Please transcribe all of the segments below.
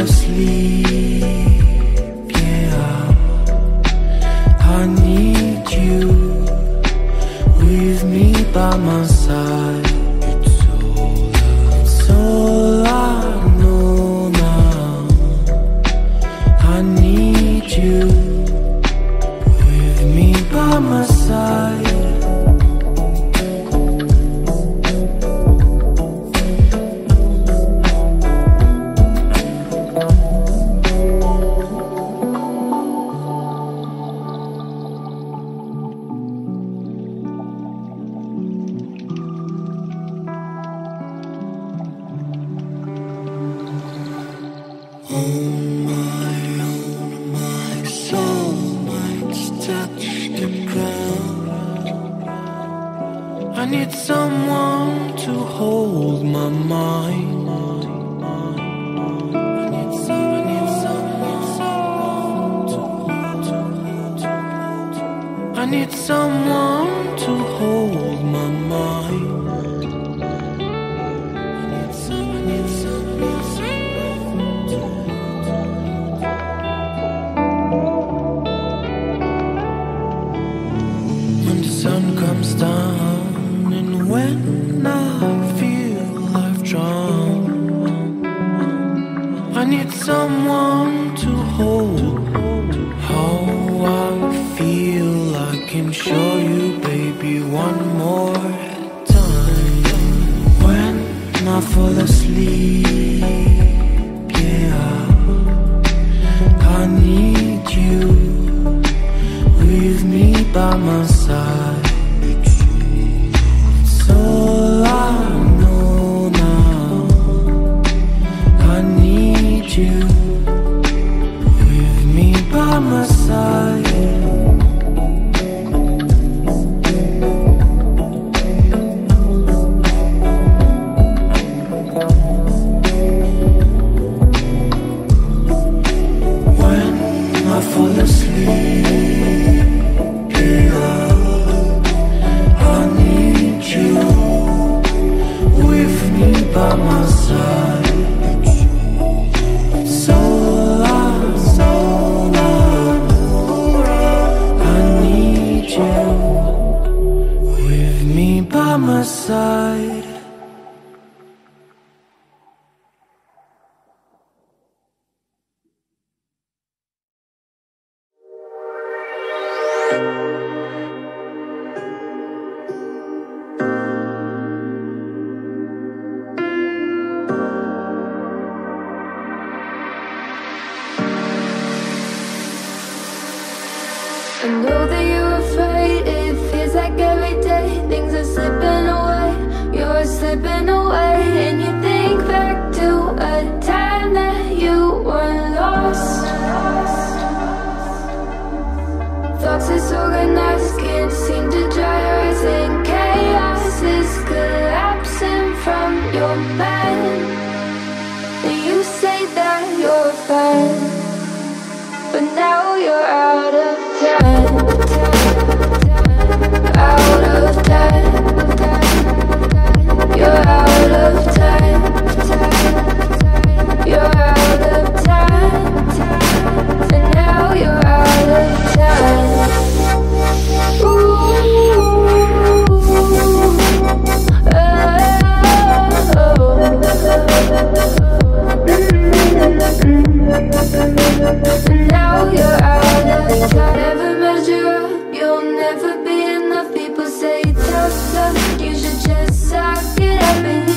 Sleep, yeah, I need you with me by my side. It's all I know now. I need you with me by my side. I need someone to hold my mind. I need someone to hold. I need someone to hold my mind. I need someone to hold. When the sun comes down, when I feel I've drowned, I need someone to hold. How I feel I can show you, baby, one more time. When I fall asleep, yeah, I need you with me by my side. You with me by my side. When I fall asleep, yeah, I need you with me by my side. By my side. I know that you're afraid. It feels like every day things are slipping away. You're slipping away, and you think back to a time that you were lost. Thoughts disorganized, can't seem to dry your eyes, and chaos is collapsing from your mind. And you say that you're fine, but now you're out of time, out of time. You're out of time, you're out of time, and now you're out of time. Ooh, oh, and now you're out of time. Never measure up, you'll never be enough. People say tough love, you should just suck it up and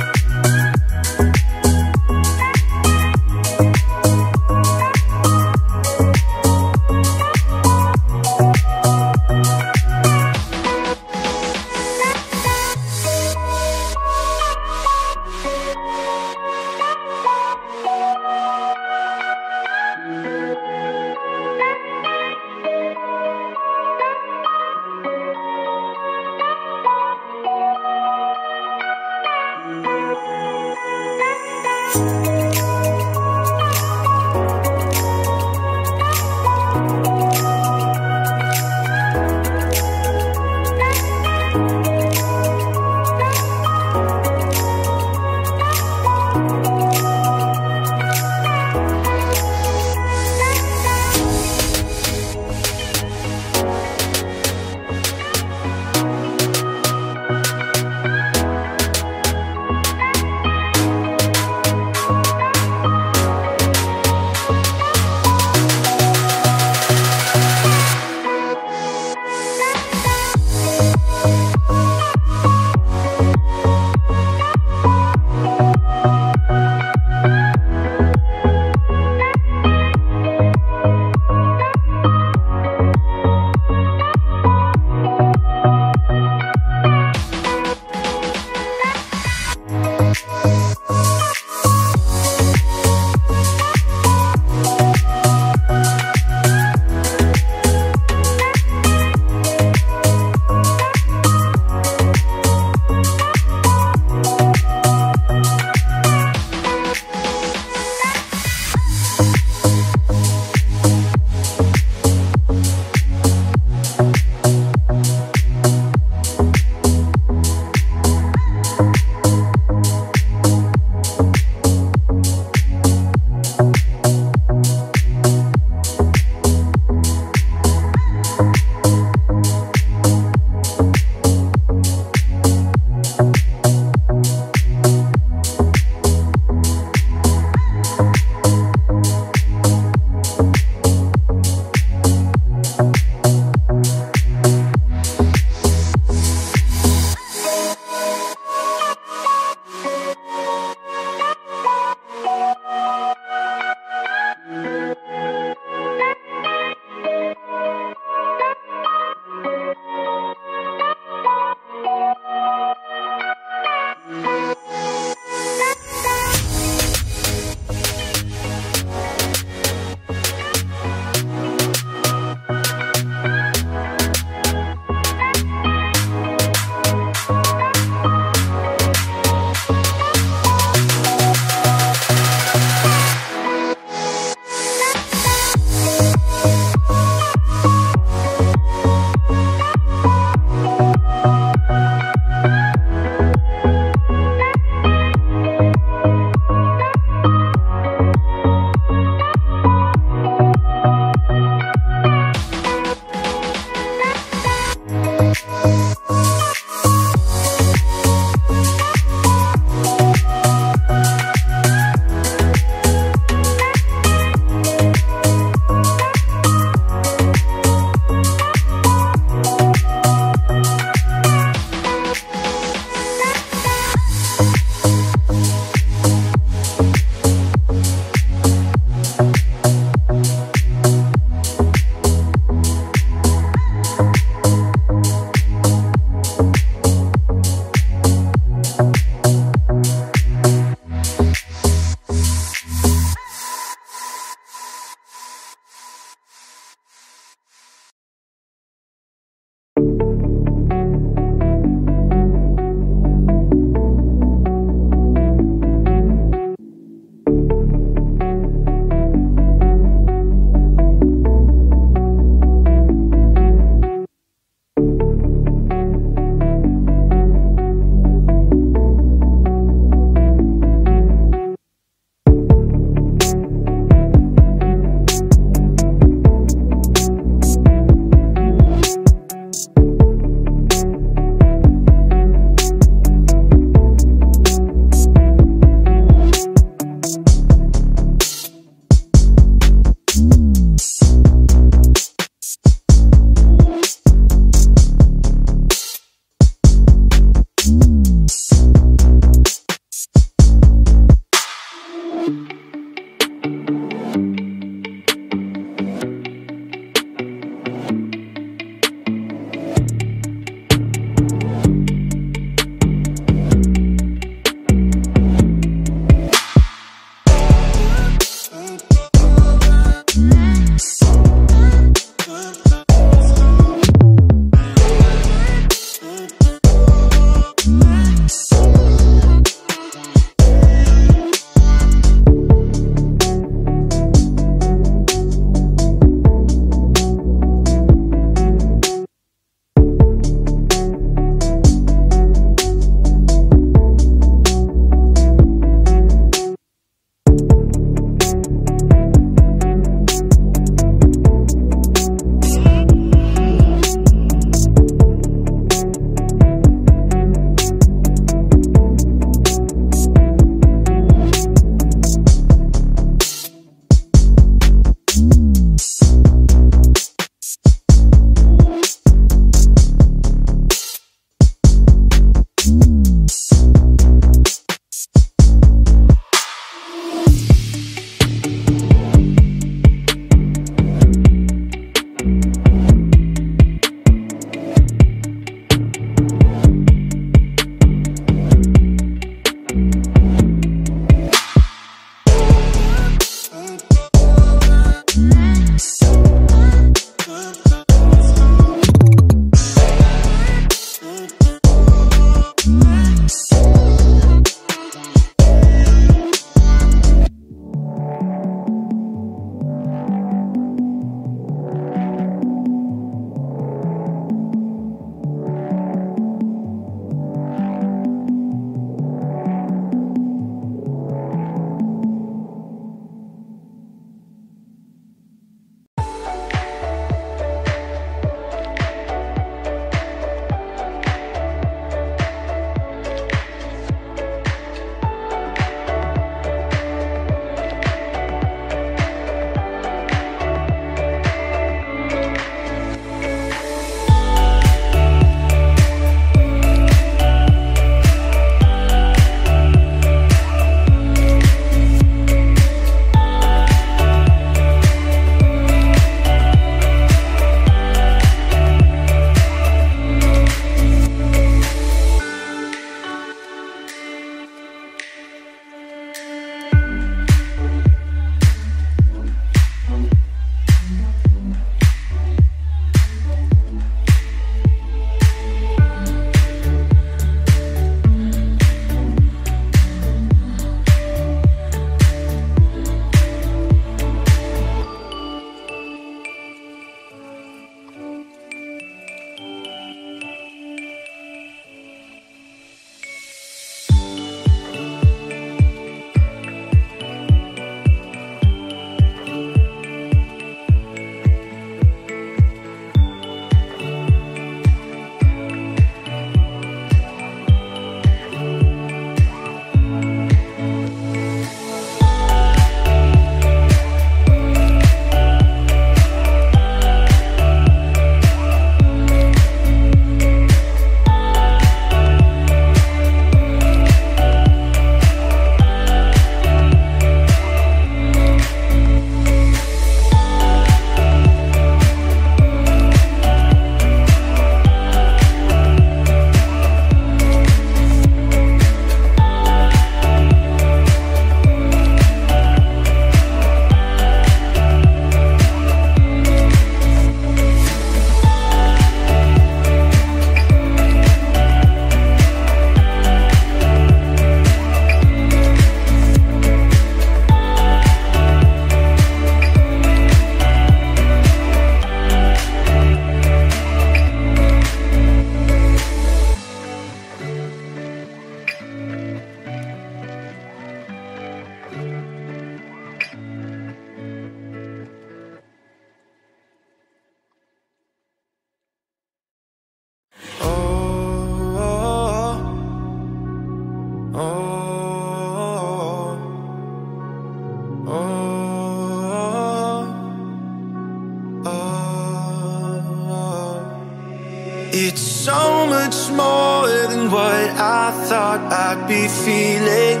It's so much more than what I thought I'd be feeling.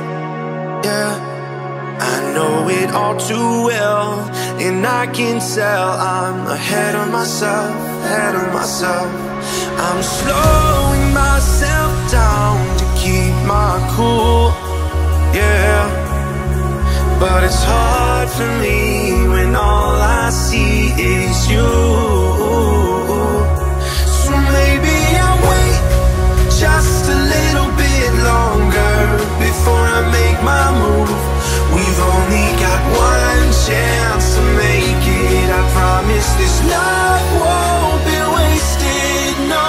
Yeah, I know it all too well, and I can tell I'm ahead of myself, ahead of myself. I'm slowing myself down to keep my cool, yeah. But it's hard for me when all I see is you. Just a little bit longer before I make my move. We've only got one chance to make it. I promise this love won't be wasted, no.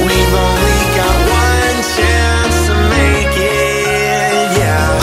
We've only got one chance to make it, yeah.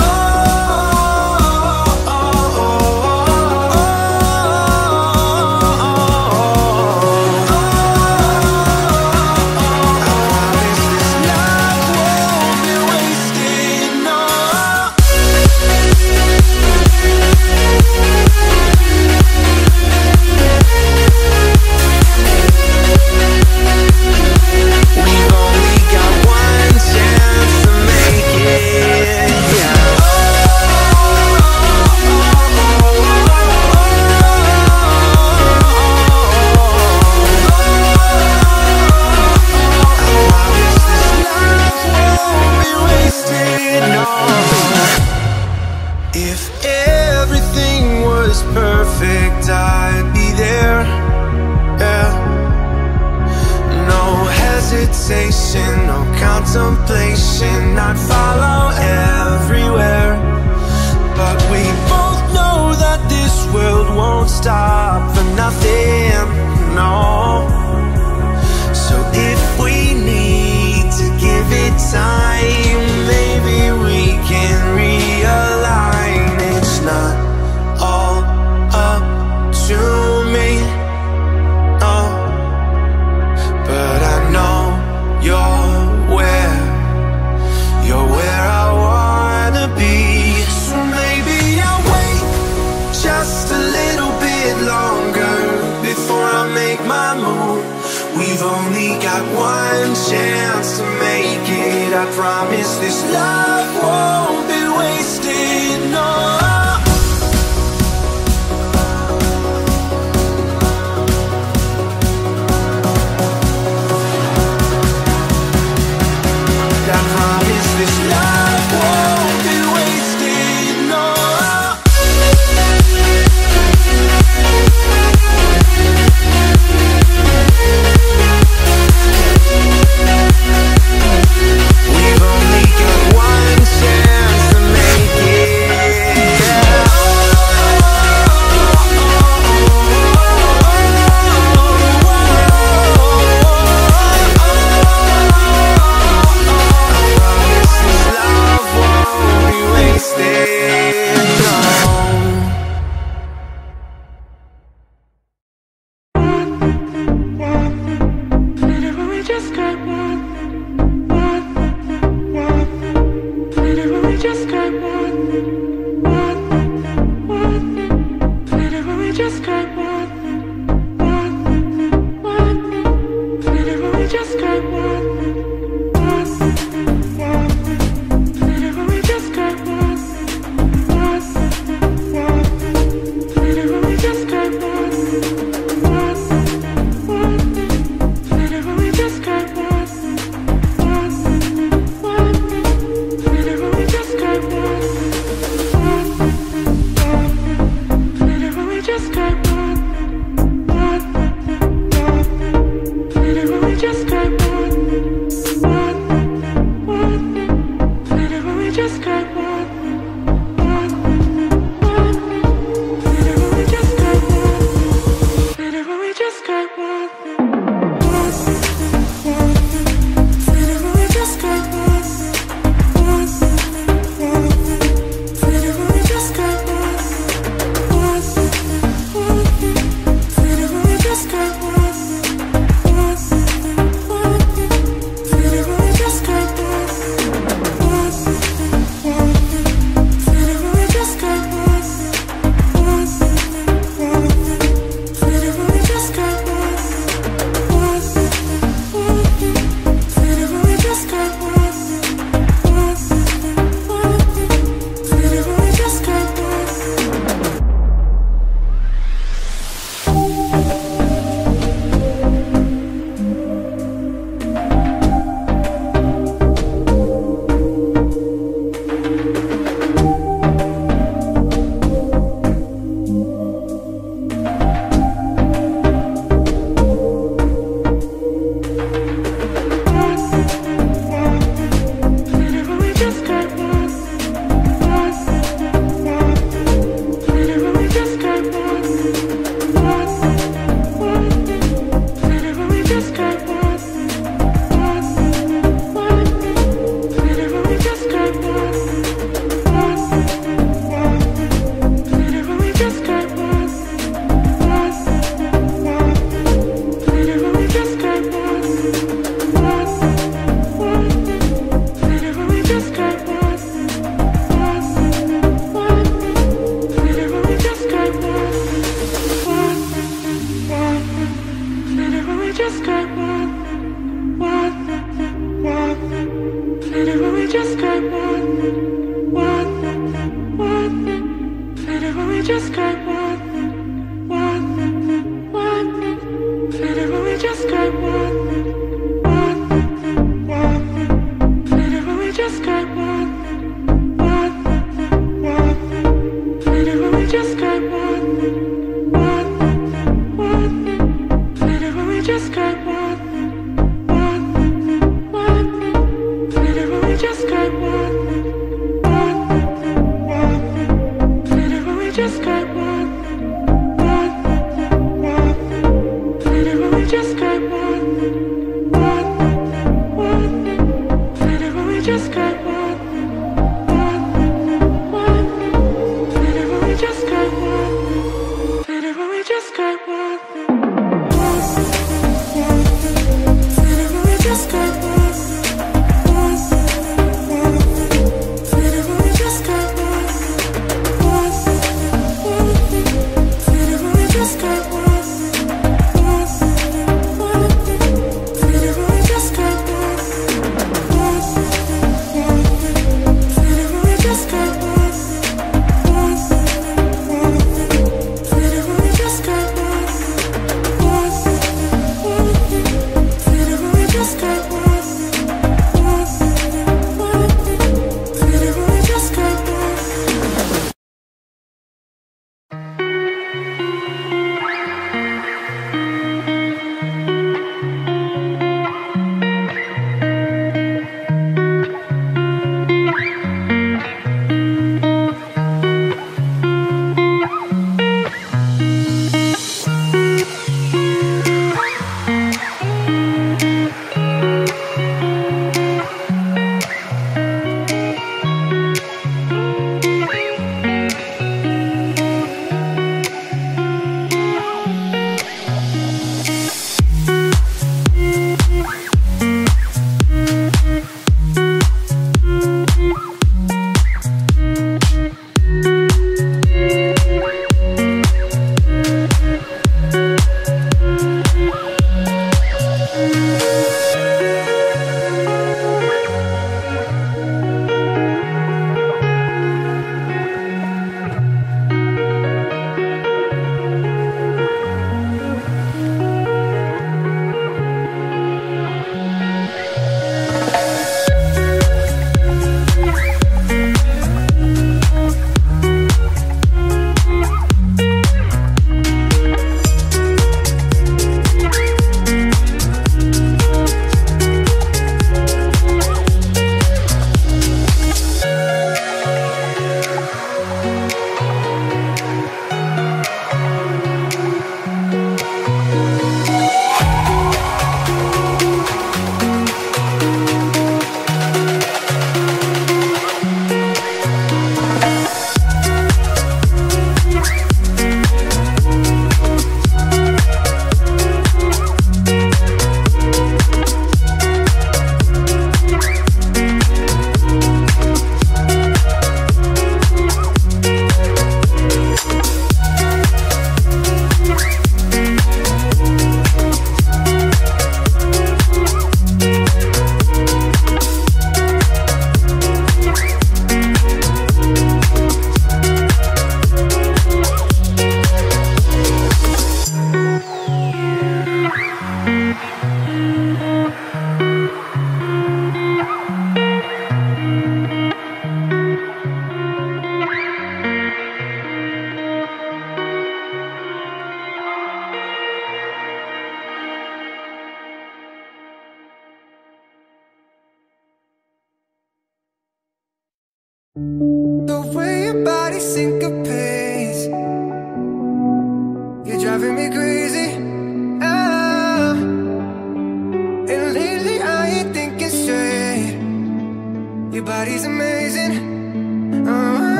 No contemplation, I'd follow everywhere. But we both know that this world won't stop for nothing, no. So if we need to give it time, maybe we can realign. It's not all up to me, no. But I know you're where I wanna be. So maybe I'll wait just a little bit longer before I make my move. We've only got one chance to make it. I promise this love won't be wasted, no. We've only got one chance to make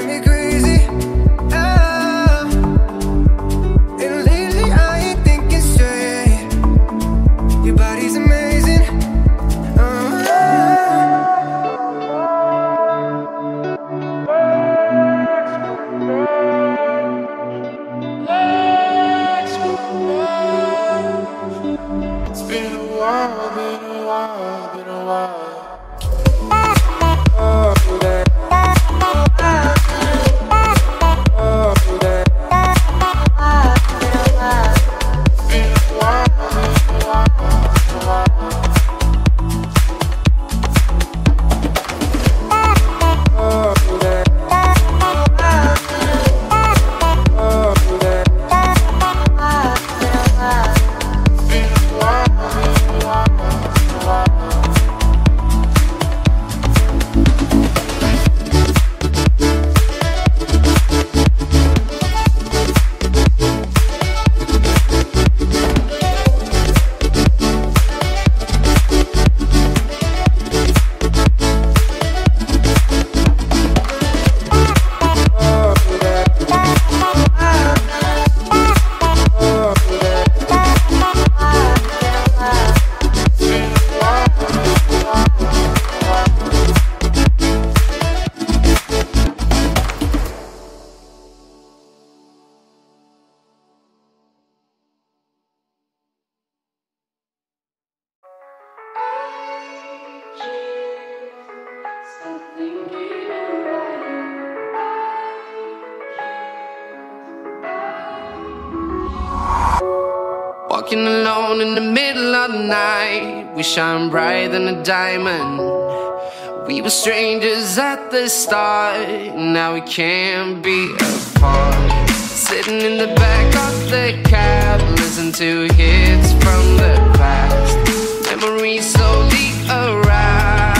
driving me crazy. Oh, and lately I ain't thinking straight. Your body's amazing. Oh, it's been a while, been a while, been a while. Walking alone in the middle of the night, we shine brighter than a diamond. We were strangers at the start, now we can't be apart. Sitting in the back of the cab, listen to hits from the past. Memories slowly arouse.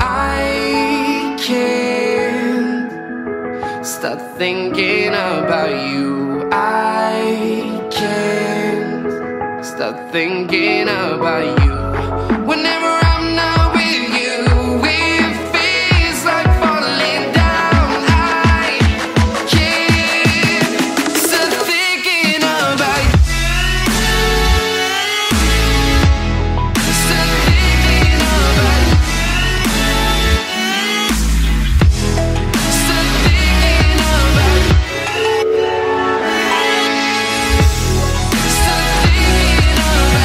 I can't stop thinking about you. I can't stop thinking about you. Whenever I'm not with you, it feels like falling down. I can't stop thinking about you. Stop thinking about you. Stop thinking about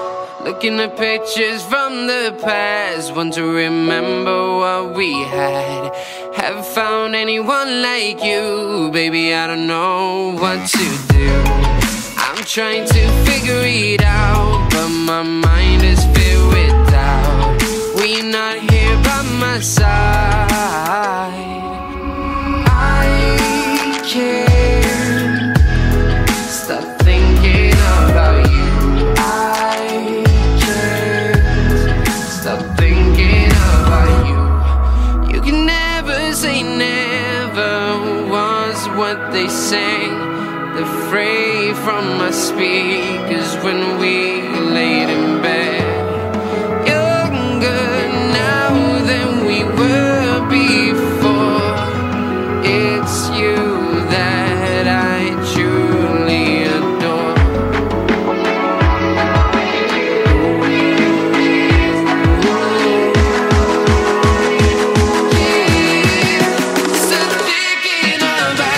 you. Looking at pictures from the past, want to remember what we had. Haven't found anyone like you, baby, I don't know what to do. I'm trying to figure it out, but my mind is filled with doubt. We're not here by my side. I can't stop thinking about you. They sang the fray from my speakers when we laid in bed. Younger now than we were before. It's you that I truly adore. Stop thinking about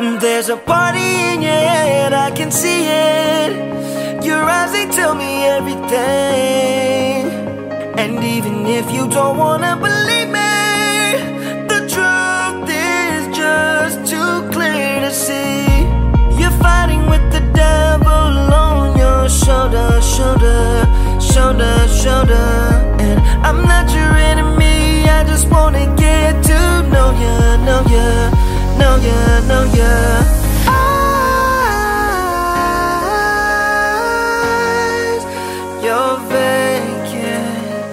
There's a party in your head, I can see it. Your eyes, they tell me everything. And even if you don't wanna believe me, the truth is just too clear to see. You're fighting with the devil on your shoulder, shoulder, shoulder, shoulder. And I'm not your enemy, I just wanna get to know you, know you, know ya, know ya. Eyes, you're vacant.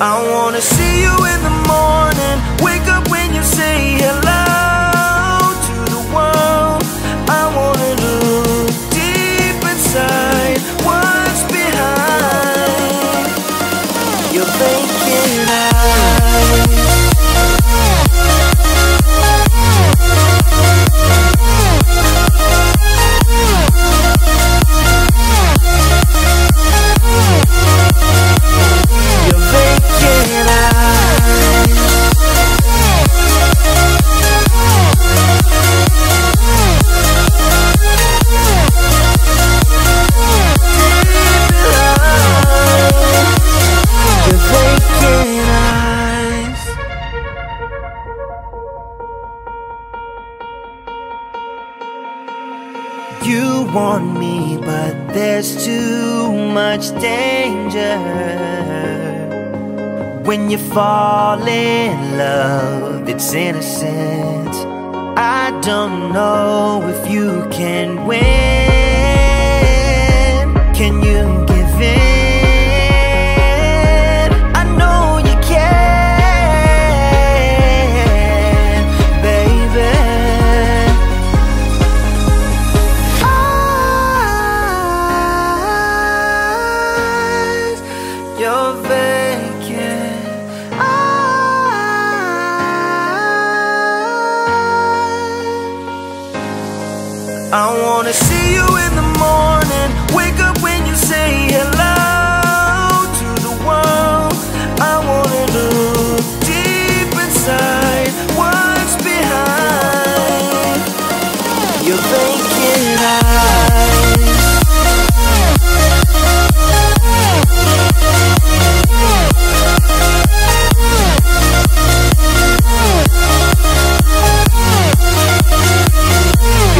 I wanna see you in the morning. Wake up when you say hello to the world. I wanna look deep inside what's behind your vacant eyes. You want me, but there's too much danger when you fall in love. It's innocent. I don't know if you can win. Can you give in? I know you can, baby. Your vacant eyes. I wanna see you in the morning. Wake up when you say hello to the world. I wanna look deep inside what's behind your vacant eyes.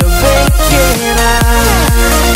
Your vacant eyes.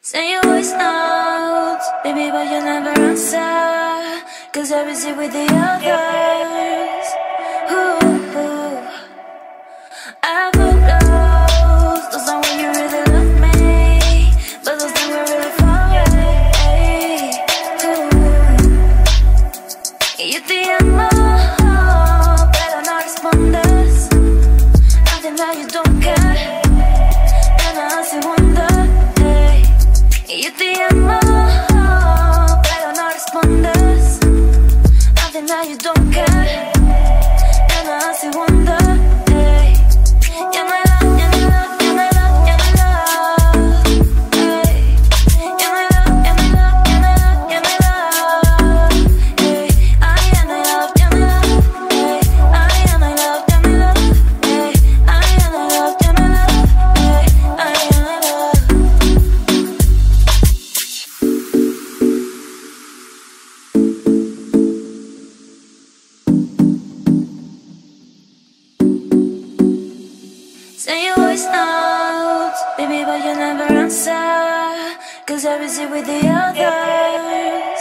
Say you always out, baby, but you never answer, cause I busy with the others. Ooh, I could love those are when you really love me, but those never really far away. Ooh, you think I'm love, but I'm not responding. I think that you don't care, and I see one day. You think I'm love, but I'm not responding. I think that you don't care, and I see one day. You're not love, you're not love, you're not love, you're not love. You're not love, you're not love, you're not love, you're not love. I am not love, you're not love. I am not love, you're not love. I am not love, you're not love. I am not love. Say you always out, baby, but you never answer, cause I busy with the others.